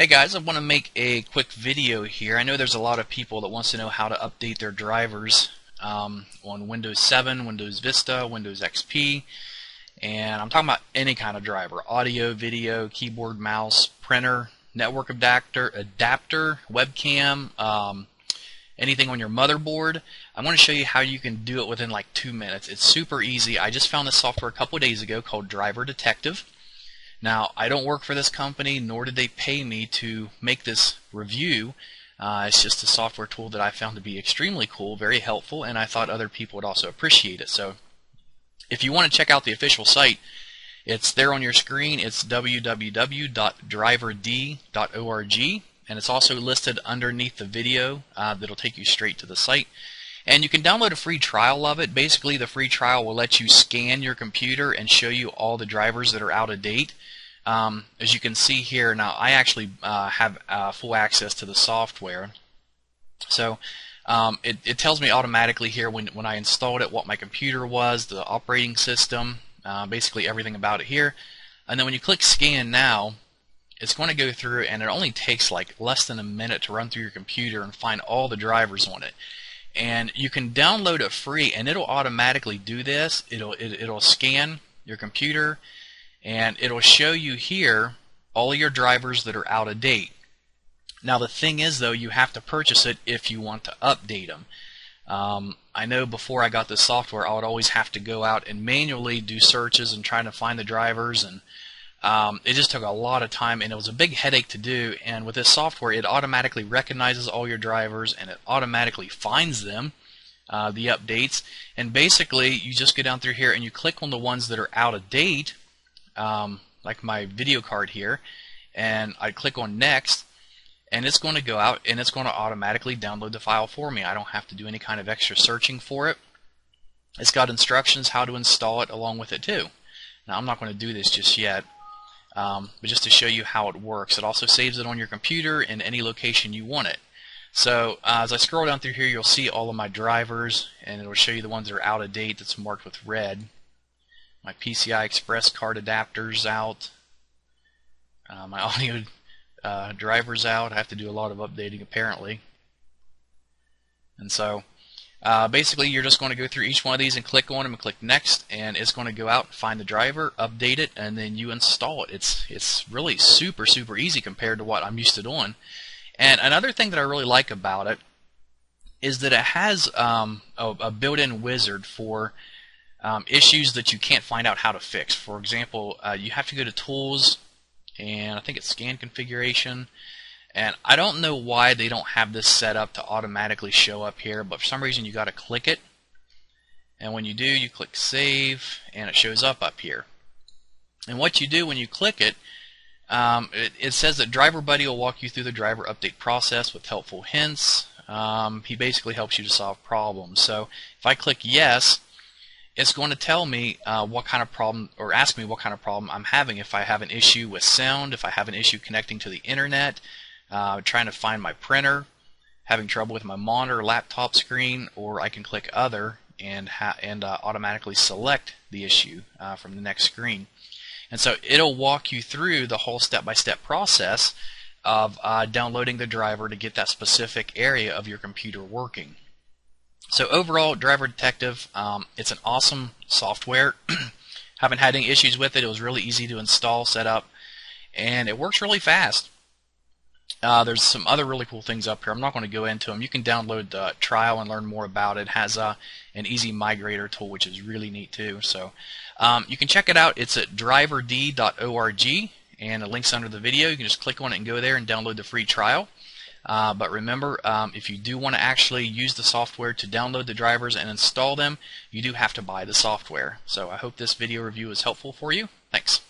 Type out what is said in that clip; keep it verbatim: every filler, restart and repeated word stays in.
Hey guys, I want to make a quick video here. I know there's a lot of people that wants to know how to update their drivers um, on Windows seven, Windows Vista, Windows X P, and I'm talking about any kind of driver: audio, video, keyboard, mouse, printer, network adapter, adapter, webcam, um, anything on your motherboard. I want to show you how you can do it within like two minutes. It's super easy. I just found this software a couple of days ago called Driver Detective. Now, I don't work for this company, nor did they pay me to make this review. Uh, it's just a software tool that I found to be extremely cool, very helpful, and I thought other people would also appreciate it. So if you want to check out the official site, it's there on your screen. It's w w w dot driver d dot org, and it's also listed underneath the video uh, that'll take you straight to the site. And you can download a free trial of it. Basically, the free trial will let you scan your computer and show you all the drivers that are out of date. Um, as you can see here, now I actually uh, have uh, full access to the software. So um, it, it tells me automatically here when, when I installed it what my computer was, the operating system, uh, basically everything about it here. And then when you click Scan Now, it's going to go through, and it only takes like less than a minute to run through your computer and find all the drivers on it. And you can download it free, and it'll automatically do this. It'll it, it'll scan your computer, and it'll show you here all your drivers that are out of date. Now the thing is, though, you have to purchase it if you want to update them. Um, I know before I got this software, I would always have to go out and manually do searches and trying to find the drivers, and um, it just took a lot of time, and it was a big headache to do. And with this software, it automatically recognizes all your drivers, and it automatically finds them, uh, the updates. And basically, you just go down through here and you click on the ones that are out of date, um, like my video card here, and I click on Next, and it's going to go out and it's going to automatically download the file for me. I don't have to do any kind of extra searching for it. It's got instructions how to install it along with it too. Now, I'm not going to do this just yet. Um, but just to show you how it works, it also saves it on your computer in any location you want it. So uh, as I scroll down through here, you'll see all of my drivers, and it'll show you the ones that are out of date. That's marked with red. My P C I Express card adapter's out. Uh, my audio uh, driver's out. I have to do a lot of updating apparently. And so uh, basically, you're just going to go through each one of these and click on them and click Next, and it's going to go out and find the driver, update it, and then you install it. It's it's really super super easy compared to what I'm used to doing. And another thing that I really like about it is that it has um, a, a built-in wizard for um, issues that you can't find out how to fix. For example, uh, you have to go to Tools, and I think it's Scan Configuration. And I don't know why they don't have this set up to automatically show up here, but for some reason you got to click it. And when you do, you click Save, and it shows up up here. And what you do when you click it, um, it, it says that Driver Buddy will walk you through the driver update process with helpful hints. Um, he basically helps you to solve problems. So if I click Yes, it's going to tell me uh, what kind of problem, or ask me what kind of problem I'm having. If I have an issue with sound, if I have an issue connecting to the internet, Uh, trying to find my printer, having trouble with my monitor, laptop screen, or I can click Other and ha and uh, automatically select the issue uh, from the next screen. And so it'll walk you through the whole step-by-step process of uh, downloading the driver to get that specific area of your computer working. So overall, Driver Detective, um, it's an awesome software. Haven't had any issues with it. It was really easy to install, set up, and it works really fast. Uh, there's some other really cool things up here. I'm not going to go into them. You can download the trial and learn more about it. It has uh, an easy migrator tool, which is really neat too. So um, you can check it out. It's at driver d dot org, and the link's under the video. You can just click on it and go there and download the free trial. Uh, but remember, um, if you do want to actually use the software to download the drivers and install them, you do have to buy the software. So I hope this video review is helpful for you. Thanks.